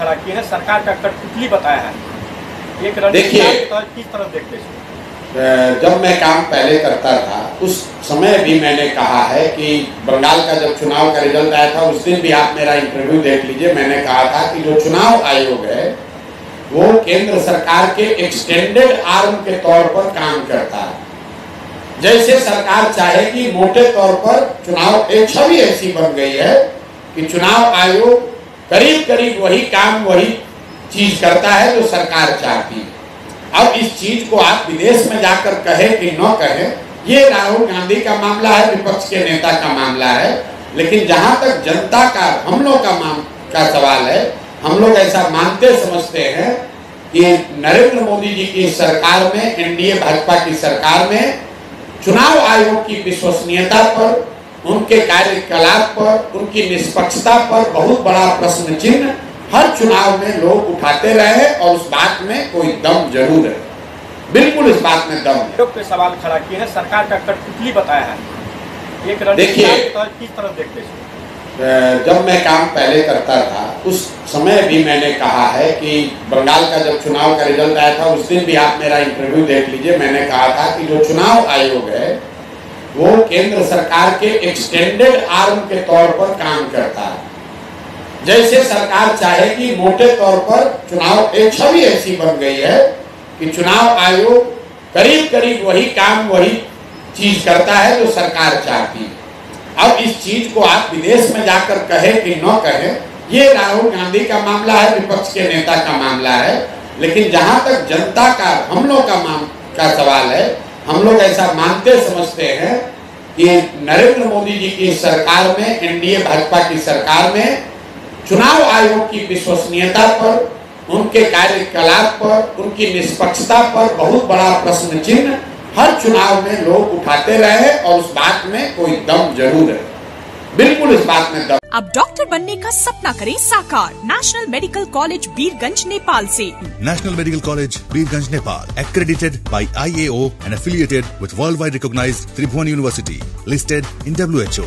खड़ा किए हैं, सरकार का कठपुतली बताया है। एक किस तरफ देखते हैं? जब मैं काम पहले करता था उस समय भी मैंने कहा है कि बंगाल का जब चुनाव का रिजल्ट आया था उस दिन भी आप मेरा इंटरव्यू देख लीजिए, मैंने कहा था कि जो चुनाव आयोग है वो केंद्र सरकार के एक्सटेंडेड आर्म के तौर पर काम करता है। जैसे सरकार चाहेगी मोटे तौर पर चुनाव एक छवि ऐसी बन गई है कि चुनाव आयोग करीब करीब वही काम वही चीज करता है जो सरकार चाहती है। अब इस चीज को आप विदेश में जाकर कहें कि न कहें, ये राहुल गांधी का मामला है, विपक्ष के नेता का मामला है, लेकिन जहां तक जनता का हम लोग का सवाल है, हम लोग ऐसा मानते समझते हैं कि नरेंद्र मोदी जी की सरकार में, एनडीए भाजपा की सरकार में, चुनाव आयोग की विश्वसनीयता पर, उनके कार्यकलाप पर, उनकी निष्पक्षता पर बहुत बड़ा प्रश्न चिन्ह हर चुनाव में लोग उठाते रहे और उस बात में कोई दम जरूर है, बिल्कुल इस बात में दम है। पे सवाल खड़ा किए हैं, सरकार का कठपुतली बताया है। एक देखिए किस तरह देखते हैं? जब मैं काम पहले करता था उस समय भी मैंने कहा है कि बंगाल का जब चुनाव का रिजल्ट आया था उस दिन भी आप मेरा इंटरव्यू देख लीजिए, मैंने कहा था कि जो चुनाव आयोग है वो केंद्र सरकार के एक्सटेंडेड आर्म के तौर पर काम करता है। जैसे सरकार चाहेगी मोटे तौर पर चुनाव एक छवि ऐसी बन गई है कि चुनाव आयोग करीब करीब वही काम वही चीज करता है जो सरकार चाहती है। अब इस चीज को आप विदेश में जाकर कहें कि न कहें, ये राहुल गांधी का मामला है, विपक्ष के नेता का मामला है, लेकिन जहां तक जनता का हम लोग का सवाल है, हम लोग ऐसा मानते समझते हैं कि नरेंद्र मोदी जी की सरकार में, एनडीए भाजपा की सरकार में, चुनाव आयोग की विश्वसनीयता पर, उनके कार्यकलाप पर, उनकी निष्पक्षता पर बहुत बड़ा प्रश्न चिन्ह हर चुनाव में लोग उठाते रहे और उस बात में कोई दम जरूर है, बिल्कुल इस बात में दम। अब डॉक्टर बनने का सपना करें साकार national medical college Birgunj Nepal से। National medical college Birgunj Nepal, accredited by IAO and affiliated with worldwide recognized Tribhuvan University, listed in WHO.